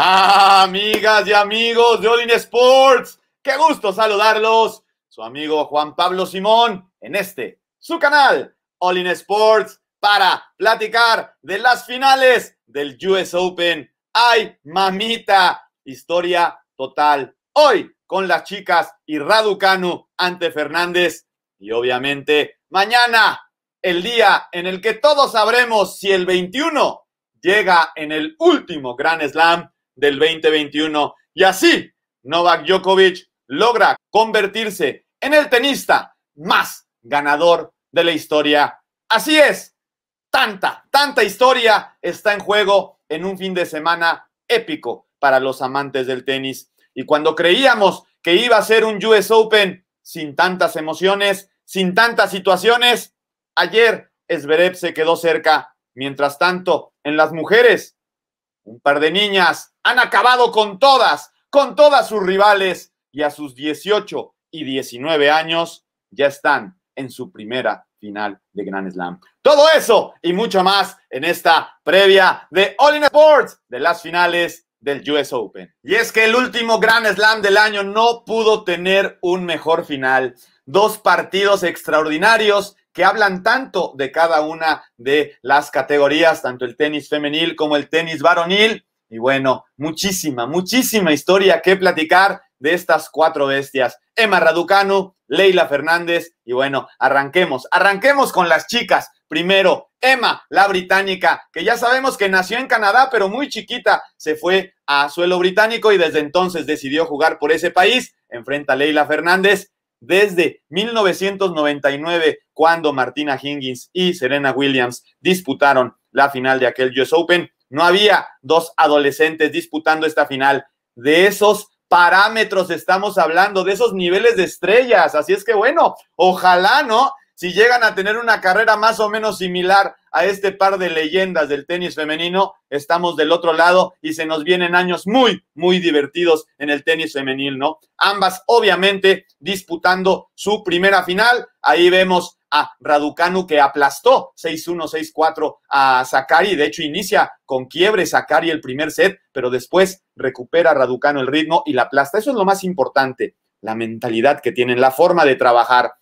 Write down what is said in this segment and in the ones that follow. Amigas y amigos de All In Sports, qué gusto saludarlos. Su amigo Juan Pablo Simón en este, su canal All In Sports, para platicar de las finales del US Open. ¡Ay, mamita! Historia total. Hoy con las chicas y Raducanu ante Fernández. Y obviamente mañana, el día en el que todos sabremos si el 21 llega en el último Grand Slam del 2021. Y así, Novak Djokovic logra convertirse en el tenista más ganador de la historia. Así es, tanta historia está en juego en un fin de semana épico para los amantes del tenis. Y cuando creíamos que iba a ser un US Open sin tantas emociones, sin tantas situaciones, ayer Zverev se quedó cerca. Mientras tanto, en las mujeres, un par de niñas han acabado con todas sus rivales, y a sus 18 y 19 años ya están en su primera final de Grand Slam. Todo eso y mucho más en esta previa de All In Sports de las finales del US Open. Y es que el último Grand Slam del año no pudo tener un mejor final. Dos partidos extraordinarios que hablan tanto de cada una de las categorías, tanto el tenis femenil como el tenis varonil. Y bueno, muchísima historia que platicar de estas cuatro bestias: Emma Raducanu, Leila Fernández. Y bueno, arranquemos con las chicas. Primero, Emma, la británica, que ya sabemos que nació en Canadá, pero muy chiquita se fue a suelo británico y desde entonces decidió jugar por ese país. Enfrenta a Leila Fernández desde 1999, cuando Martina Hingis y Serena Williams disputaron la final de aquel US Open. No había dos adolescentes disputando esta final. De esos parámetros estamos hablando, de esos niveles de estrellas. Así es que bueno, ojalá, ¿no?, si llegan a tener una carrera más o menos similar a este par de leyendas del tenis femenino, estamos del otro lado y se nos vienen años muy divertidos en el tenis femenil, ¿no? Ambas, obviamente, disputando su primera final. Ahí vemos a Raducanu, que aplastó 6-1, 6-4 a Sakari. De hecho, inicia con quiebre Sakari el primer set, pero después recupera Raducanu el ritmo y la aplasta. Eso es lo más importante, la mentalidad que tienen, la forma de trabajar.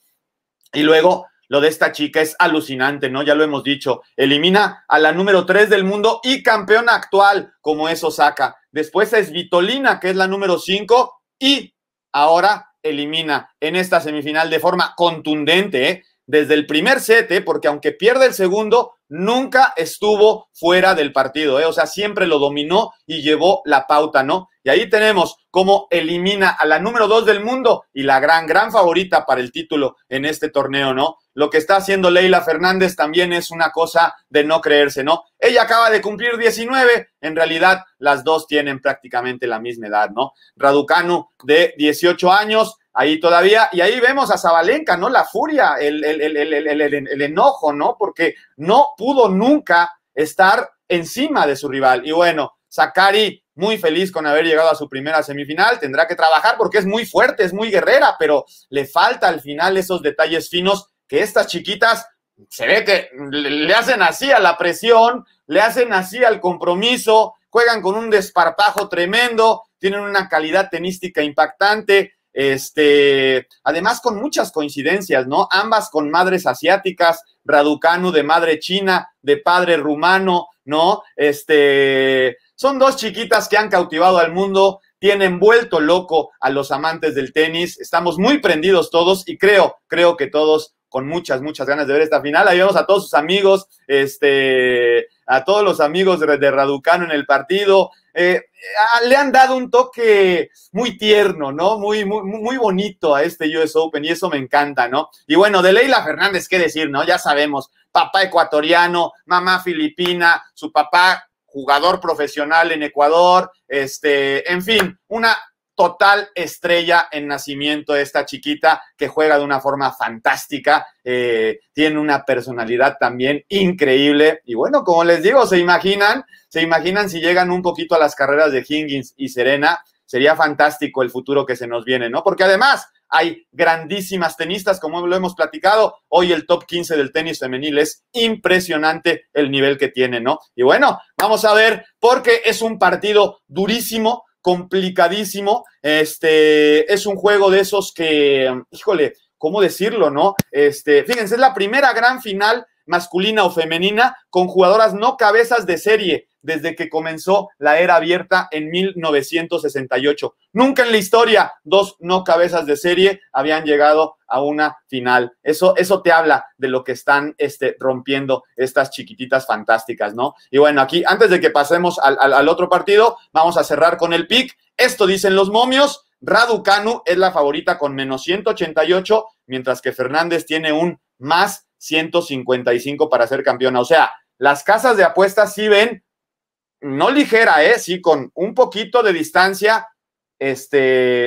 Y luego, lo de esta chica es alucinante, ¿no? Ya lo hemos dicho, elimina a la número 3 del mundo y campeona actual, como es Osaka. Después es Vitolina, que es la número 5, y ahora elimina en esta semifinal de forma contundente, desde el primer set, porque aunque pierde el segundo, nunca estuvo fuera del partido, o sea, siempre lo dominó y llevó la pauta, ¿no? Y ahí tenemos cómo elimina a la número 2 del mundo y la gran favorita para el título en este torneo, ¿no? Lo que está haciendo Leila Fernández también es una cosa de no creerse, ¿no? Ella acaba de cumplir 19, en realidad las dos tienen prácticamente la misma edad, ¿no? Raducanu, de 18 años, ahí todavía, y ahí vemos a Zabalenka, ¿no? La furia, el enojo, ¿no? Porque no pudo nunca estar encima de su rival. Y bueno, Sakari, muy feliz con haber llegado a su primera semifinal, tendrá que trabajar porque es muy fuerte, es muy guerrera, pero le falta al final esos detalles finos que estas chiquitas, se ve que le hacen así a la presión, le hacen así al compromiso, juegan con un desparpajo tremendo, tienen una calidad tenística impactante. Además, con muchas coincidencias, ¿no? Ambas con madres asiáticas, Raducanu de madre china, de padre rumano, ¿no? Son dos chiquitas que han cautivado al mundo, tienen vuelto loco a los amantes del tenis. Estamos muy prendidos todos y creo que todos con muchas ganas de ver esta final. Ahí vemos a todos sus amigos, a todos los amigos de Raducanu en el partido. Le han dado un toque muy tierno, ¿no? Muy bonito a este US Open, y eso me encanta, ¿no? Y bueno, de Leila Fernández, ¿qué decir, no? Ya sabemos, papá ecuatoriano, mamá filipina, su papá jugador profesional en Ecuador, en fin, una total estrella en nacimiento esta chiquita, que juega de una forma fantástica, tiene una personalidad también increíble. Y bueno, como les digo, se imaginan si llegan un poquito a las carreras de Hingis y Serena, sería fantástico el futuro que se nos viene, ¿no? Porque además hay grandísimas tenistas, como lo hemos platicado. Hoy el top 15 del tenis femenil es impresionante el nivel que tiene, ¿no? Y bueno, vamos a ver, porque es un partido durísimo, complicadísimo. Es un juego de esos que, híjole, ¿cómo decirlo, no? Fíjense, es la primera gran final masculina o femenina con jugadoras no cabezas de serie desde que comenzó la era abierta en 1968. Nunca en la historia dos no cabezas de serie habían llegado a una final. Eso te habla de lo que están rompiendo estas chiquititas fantásticas, ¿no? Y bueno, aquí, antes de que pasemos al otro partido, vamos a cerrar con el pick. Esto dicen los momios. Raducanu es la favorita con menos 188, mientras que Fernández tiene un más 155 para ser campeona. O sea, las casas de apuestas sí ven, no ligera, sí, con un poquito de distancia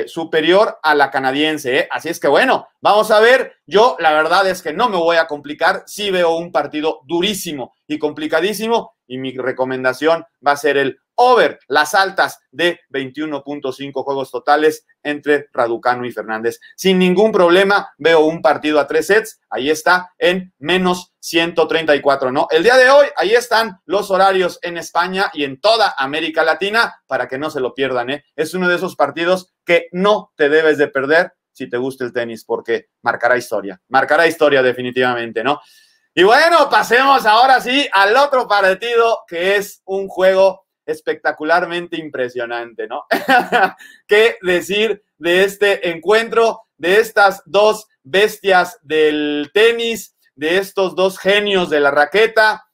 superior a la canadiense, Así es que bueno, vamos a ver. Yo la verdad es que no me voy a complicar, sí veo un partido durísimo y complicadísimo, y mi recomendación va a ser el over, las altas de 21.5 juegos totales entre Raducanu y Fernández. Sin ningún problema, veo un partido a 3 sets, ahí está, en menos 134, ¿no? El día de hoy, ahí están los horarios en España y en toda América Latina para que no se lo pierdan, Es uno de esos partidos que no te debes de perder si te gusta el tenis, porque marcará historia definitivamente, ¿no? Y bueno, pasemos ahora sí al otro partido, que es un juego espectacularmente impresionante, ¿no? ¿Qué decir de este encuentro, de estas dos bestias del tenis, de estos dos genios de la raqueta?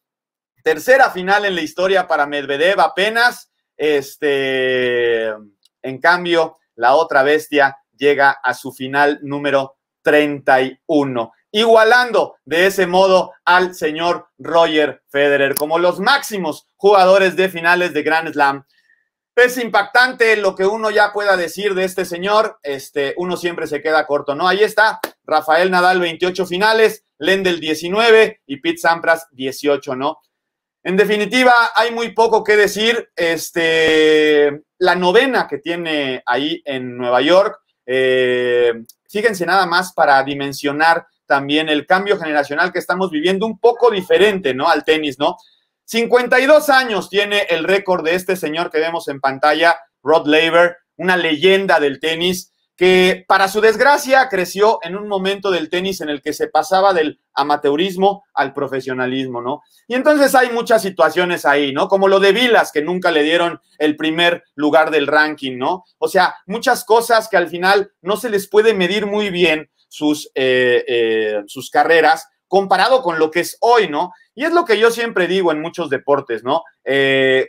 Tercera final en la historia para Medvedev apenas. En cambio, la otra bestia llega a su final número 31, igualando de ese modo al señor Roger Federer como los máximos jugadores de finales de Grand Slam. Es impactante lo que uno ya pueda decir de este señor. Uno siempre se queda corto, ¿no? Ahí está, Rafael Nadal 28 finales, Lendl 19 y Pete Sampras 18, ¿no? En definitiva, hay muy poco que decir. La novena que tiene ahí en Nueva York, fíjense nada más para dimensionar también el cambio generacional que estamos viviendo, un poco diferente, ¿no?, al tenis, ¿no? 52 años tiene el récord de este señor que vemos en pantalla, Rod Laver, una leyenda del tenis, que para su desgracia creció en un momento del tenis en el que se pasaba del amateurismo al profesionalismo, ¿no? Y entonces hay muchas situaciones ahí, ¿no? Como lo de Vilas, que nunca le dieron el primer lugar del ranking, ¿no? O sea, muchas cosas que al final no se les puede medir muy bien sus carreras comparado con lo que es hoy, ¿no? Y es lo que yo siempre digo en muchos deportes, ¿no?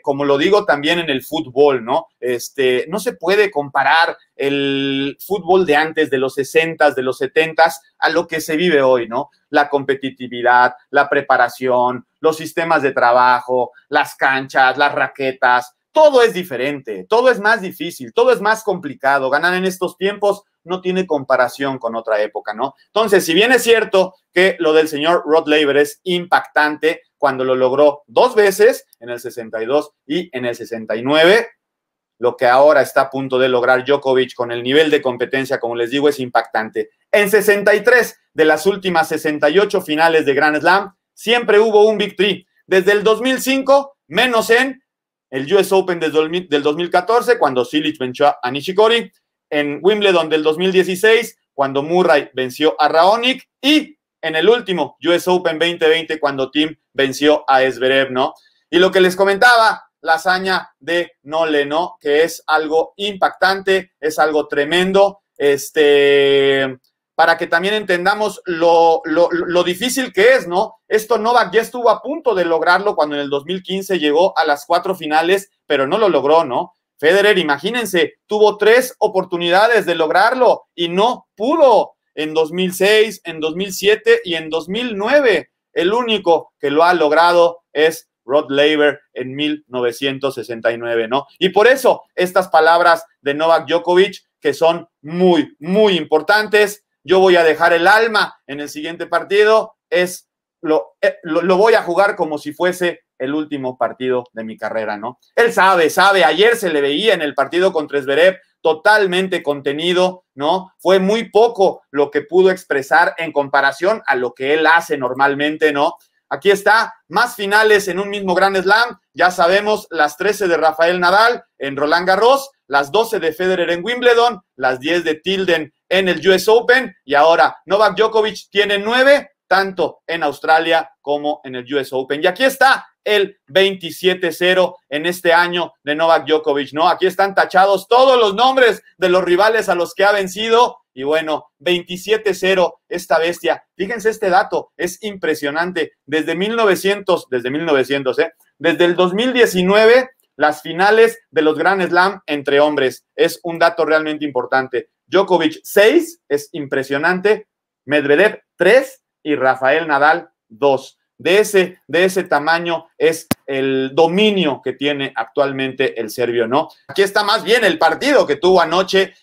Como lo digo también en el fútbol, ¿no? No se puede comparar el fútbol de antes, de los 60s, de los 70s, a lo que se vive hoy, ¿no? La competitividad, la preparación, los sistemas de trabajo, las canchas, las raquetas, todo es diferente, todo es más difícil, todo es más complicado. Ganar en estos tiempos no tiene comparación con otra época, ¿no? Entonces, si bien es cierto que lo del señor Rod Laver es impactante cuando lo logró dos veces, en el 62 y en el 69, lo que ahora está a punto de lograr Djokovic con el nivel de competencia, como les digo, es impactante. En 63 de las últimas 68 finales de Grand Slam, siempre hubo un Big Three. Desde el 2005, menos en el US Open del 2014, cuando Cilic venció a Nishikori, en Wimbledon del 2016, cuando Murray venció a Raonic, y en el último US Open 2020, cuando Tim venció a Zverev, ¿no? Y lo que les comentaba, la hazaña de Nole, ¿no?, que es algo impactante, es algo tremendo, para que también entendamos lo difícil que es, ¿no? Esto Novak ya estuvo a punto de lograrlo cuando en el 2015 llegó a las 4 finales, pero no lo logró, ¿no? Federer, imagínense, tuvo 3 oportunidades de lograrlo y no pudo. En 2006, en 2007 y en 2009. El único que lo ha logrado es Rod Laver en 1969, ¿no? Y por eso estas palabras de Novak Djokovic, que son muy, muy importantes. Yo voy a dejar el alma en el siguiente partido. Lo voy a jugar como si fuese el último partido de mi carrera, ¿no? Él sabe, ayer se le veía en el partido contra Zverev totalmente contenido, ¿no? Fue muy poco lo que pudo expresar en comparación a lo que él hace normalmente, ¿no? Aquí está, más finales en un mismo Grand Slam. Ya sabemos, las 13 de Rafael Nadal en Roland Garros, las 12 de Federer en Wimbledon, las 10 de Tilden en el US Open, y ahora Novak Djokovic tiene 9, tanto en Australia como en el US Open. Y aquí está el 27-0 en este año de Novak Djokovic, ¿no? Aquí están tachados todos los nombres de los rivales a los que ha vencido. Y bueno, 27-0 esta bestia. Fíjense este dato, es impresionante. Desde el 2019, las finales de los Grand Slam entre hombres. Es un dato realmente importante. Djokovic 6, es impresionante. Medvedev 3 y Rafael Nadal 2. De ese tamaño es el dominio que tiene actualmente el serbio, ¿no? Aquí está más bien el partido que tuvo anoche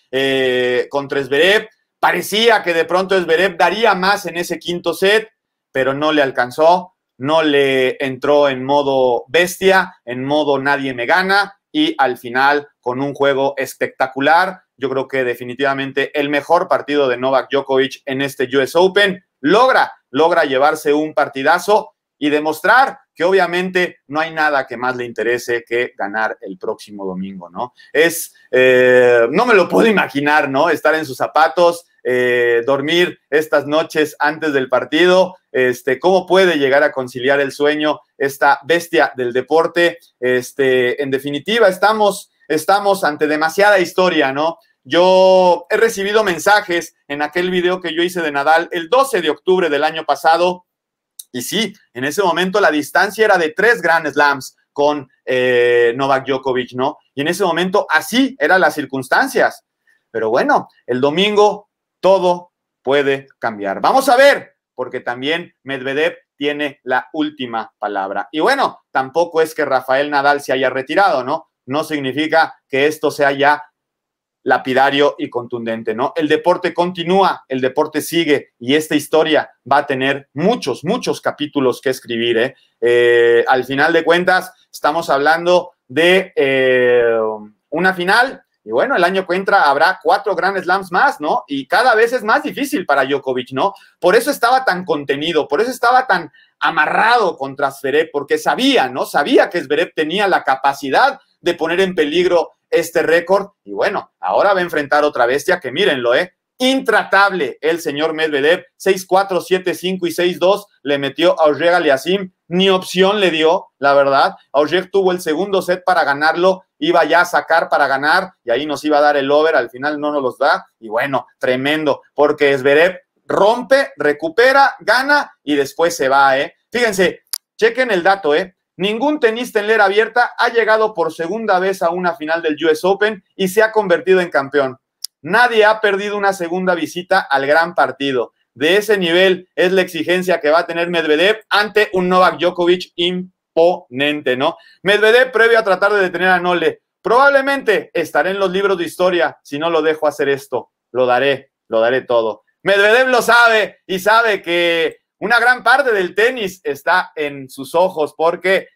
contra Zverev. Parecía que de pronto Zverev daría más en ese quinto set, pero no le alcanzó, no le entró en modo bestia, en modo nadie me gana, y al final con un juego espectacular. Yo creo que definitivamente el mejor partido de Novak Djokovic en este US Open. Logra llevarse un partidazo y demostrar que obviamente no hay nada que más le interese que ganar el próximo domingo, ¿no? No me lo puedo imaginar, ¿no? Estar en sus zapatos, dormir estas noches antes del partido, cómo puede llegar a conciliar el sueño esta bestia del deporte. En definitiva, estamos ante demasiada historia, ¿no? Yo he recibido mensajes en aquel video que yo hice de Nadal el 12 de octubre del año pasado, y sí, en ese momento la distancia era de 3 Grand Slams con Novak Djokovic, ¿no? Y en ese momento así eran las circunstancias. Pero bueno, el domingo todo puede cambiar. Vamos a ver, porque también Medvedev tiene la última palabra. Y bueno, tampoco es que Rafael Nadal se haya retirado, ¿no? No significa que esto sea ya lapidario y contundente, ¿no? El deporte continúa, el deporte sigue, y esta historia va a tener muchos, muchos capítulos que escribir, ¿eh? Al final de cuentas, estamos hablando de una final, y bueno, el año que entra habrá 4 Grand Slams más, ¿no? Y cada vez es más difícil para Djokovic, ¿no? Por eso estaba tan contenido, por eso estaba tan amarrado contra Zverev, porque sabía, ¿no? Sabía que Zverev tenía la capacidad de poner en peligro este récord, y bueno, ahora va a enfrentar otra bestia que mírenlo, intratable el señor Medvedev, 6-4, 7-5 y 6-2, le metió a Auger Aliassime, ni opción le dio, la verdad. Auger tuvo el segundo set para ganarlo, iba ya a sacar para ganar, y ahí nos iba a dar el over, al final no nos los da, y bueno, tremendo, porque Zverev rompe, recupera, gana, y después se va, Fíjense, chequen el dato, Ningún tenista en lera abierta ha llegado por segunda vez a una final del US Open y se ha convertido en campeón. Nadie ha perdido una segunda visita al gran partido. De ese nivel es la exigencia que va a tener Medvedev ante un Novak Djokovic imponente, ¿no? Medvedev, previo a tratar de detener a Nole: probablemente estaré en los libros de historia si no lo dejo hacer esto. Lo daré todo. Medvedev lo sabe, y sabe que una gran parte del tenis está en sus ojos, porque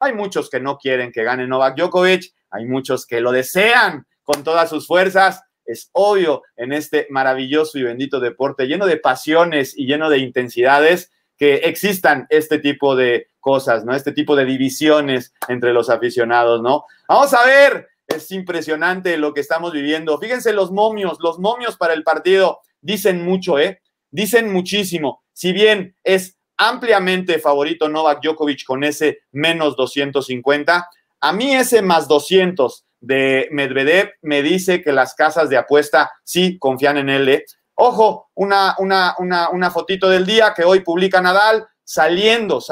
hay muchos que no quieren que gane Novak Djokovic, hay muchos que lo desean con todas sus fuerzas. Es obvio en este maravilloso y bendito deporte lleno de pasiones y lleno de intensidades que existan este tipo de cosas, ¿no? Este tipo de divisiones entre los aficionados, ¿no? Vamos a ver, es impresionante lo que estamos viviendo. Fíjense los momios para el partido dicen mucho, dicen muchísimo. Si bien es ampliamente favorito Novak Djokovic con ese menos 250, a mí ese más 200 de Medvedev me dice que las casas de apuesta sí confían en él. Ojo, una fotito del día que hoy publica Nadal saliendo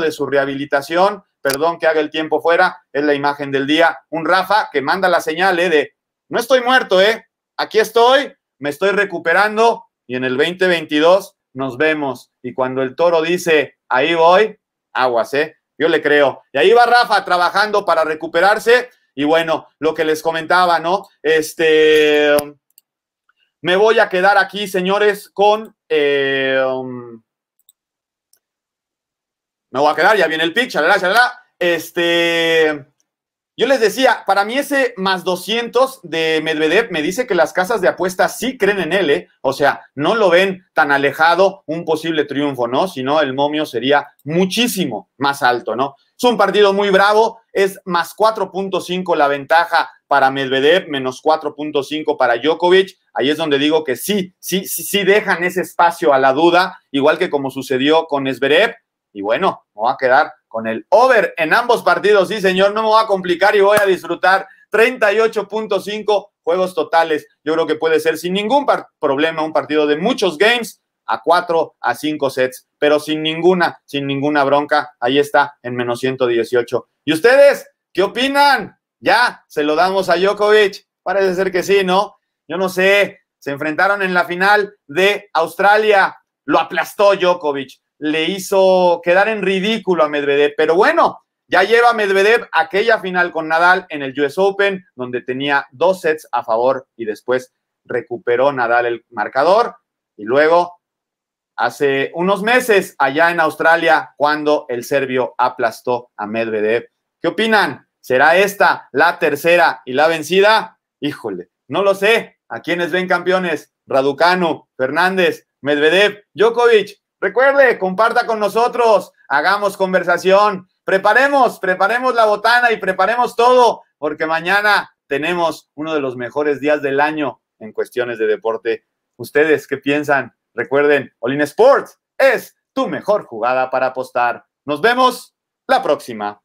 de su rehabilitación. Perdón que haga el tiempo fuera, es la imagen del día. Un Rafa que manda la señal de no estoy muerto, aquí estoy, me estoy recuperando y en el 2022... nos vemos. Y cuando el toro dice, ahí voy, aguas, yo le creo. Y ahí va Rafa trabajando para recuperarse. Y bueno, lo que les comentaba, ¿no? Me voy a quedar aquí, señores, con... me voy a quedar, ya viene el pic, chalala, chalala. Yo les decía, para mí ese más 200 de Medvedev me dice que las casas de apuestas sí creen en él, ¿eh? O sea, no lo ven tan alejado un posible triunfo, ¿no? Si no, el momio sería muchísimo más alto, ¿no? Es un partido muy bravo, es más 4.5 la ventaja para Medvedev, menos 4.5 para Djokovic. Ahí es donde digo que sí dejan ese espacio a la duda, igual que como sucedió con Zverev. Y bueno, me voy a quedar con el over en ambos partidos, sí señor, no me voy a complicar y voy a disfrutar. 38.5 juegos totales. Yo creo que puede ser sin ningún problema un partido de muchos games, a 4, a 5 sets, pero sin ninguna bronca. Ahí está en menos 118. ¿Y ustedes qué opinan? Ya se lo damos a Djokovic. Parece ser que sí, ¿no? Yo no sé. Se enfrentaron en la final de Australia. Lo aplastó Djokovic. Le hizo quedar en ridículo a Medvedev, pero bueno, ya lleva Medvedev aquella final con Nadal en el US Open, donde tenía 2 sets a favor y después recuperó Nadal el marcador, y luego hace unos meses allá en Australia cuando el serbio aplastó a Medvedev. ¿Qué opinan? ¿Será esta la tercera y la vencida? Híjole, no lo sé. ¿A quiénes ven campeones? Raducanu, Fernández, Medvedev, Djokovic. Recuerde, comparta con nosotros, hagamos conversación, preparemos la botana y preparemos todo, porque mañana tenemos uno de los mejores días del año en cuestiones de deporte. ¿Ustedes qué piensan? Recuerden, All In Sports es tu mejor jugada para apostar. Nos vemos la próxima.